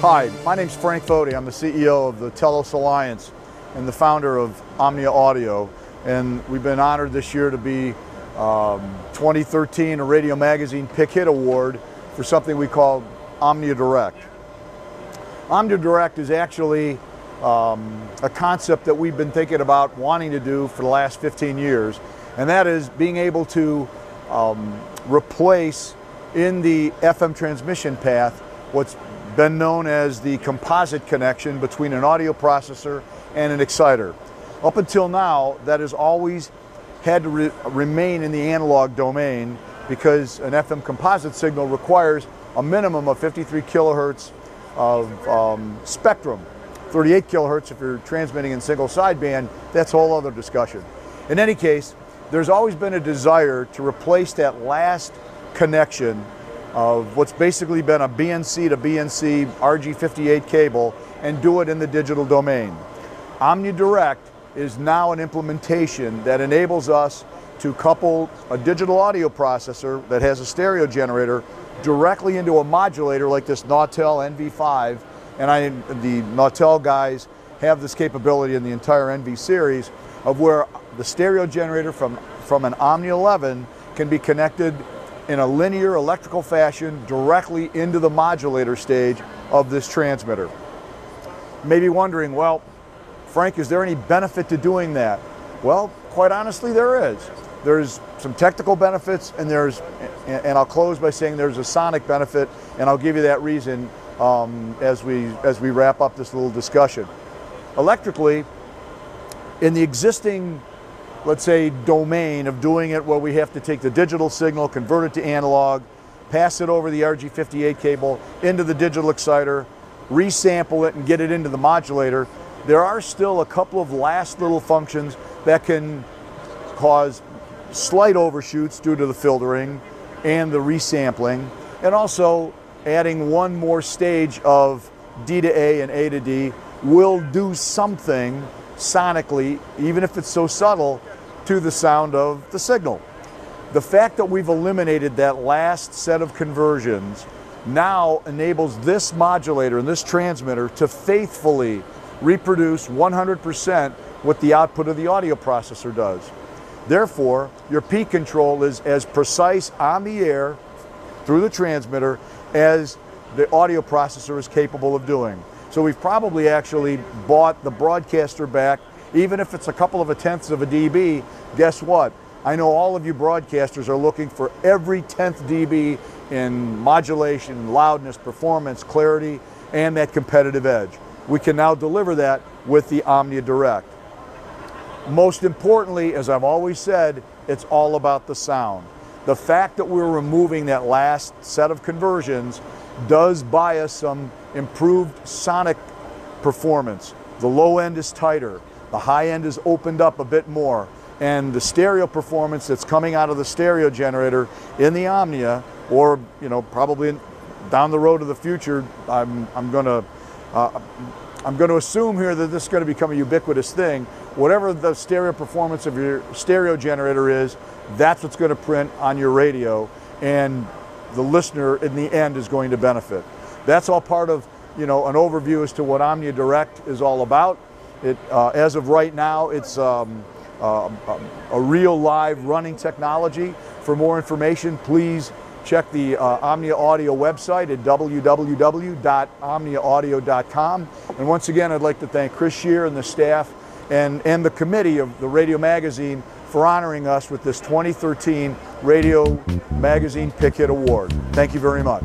Hi, my name's Frank Fodi. I'm the CEO of the Telos Alliance and the founder of Omnia Audio. And we've been honored this year to be 2013 a Radio Magazine Pick Hit Award for something we call Omnia Direct. Omnia Direct is actually a concept that we've been thinking about wanting to do for the last 15 years, and that is being able to replace in the FM transmission path what's been known as the composite connection between an audio processor and an exciter. Up until now, that has always had to remain in the analog domain because an FM composite signal requires a minimum of 53 kilohertz of spectrum. 38 kilohertz if you're transmitting in single sideband, that's a whole other discussion. In any case, there's always been a desire to replace that last connection of what's basically been a BNC to BNC RG58 cable and do it in the digital domain. Omnia Direct is now an implementation that enables us to couple a digital audio processor that has a stereo generator directly into a modulator like this Nautel NV5, and the Nautel guys have this capability in the entire NV series of where the stereo generator from an Omni-11 can be connected in a linear electrical fashion directly into the modulator stage of this transmitter. You may be wondering, well, Frank, is there any benefit to doing that? Well, quite honestly, there is. There's some technical benefits, and I'll close by saying there's a sonic benefit, and I'll give you that reason as we wrap up this little discussion. Electrically, in the existing, let's say, domain of doing it where we have to take the digital signal, convert it to analog, pass it over the RG58 cable into the digital exciter, resample it, and get it into the modulator, there are still a couple of last little functions that can cause slight overshoots due to the filtering and the resampling, and also adding one more stage of D to A and A to D will do something sonically, even if it's so subtle, to the sound of the signal. The fact that we've eliminated that last set of conversions now enables this modulator and this transmitter to faithfully reproduce 100% what the output of the audio processor does. Therefore, your peak control is as precise on the air through the transmitter as the audio processor is capable of doing. So we've probably actually bought the broadcaster back, even if it's a couple of a tenths of a dB. Guess what? I know all of you broadcasters are looking for every tenth dB in modulation, loudness, performance, clarity, and that competitive edge. We can now deliver that with the Omnia Direct. Most importantly, as I've always said, it's all about the sound. The fact that we're removing that last set of conversions does buy us some improved sonic performance. The low end is tighter, the high end is opened up a bit more, and the stereo performance that's coming out of the stereo generator in the Omnia, or probably down the road of the future, I'm going to assume here that this is going to become a ubiquitous thing. Whatever the stereo performance of your stereo generator is, that's what's going to print on your radio, and the listener in the end is going to benefit. That's all part of an overview as to what Omnia Direct is all about. It as of right now, it's a real live running technology. For more information, please check the Omnia Audio website at www.omniaaudio.com. And once again, I'd like to thank Chris Shear and the staff and the committee of the Radio Magazine for honoring us with this 2013 Radio Magazine Pick Hit Award. Thank you very much.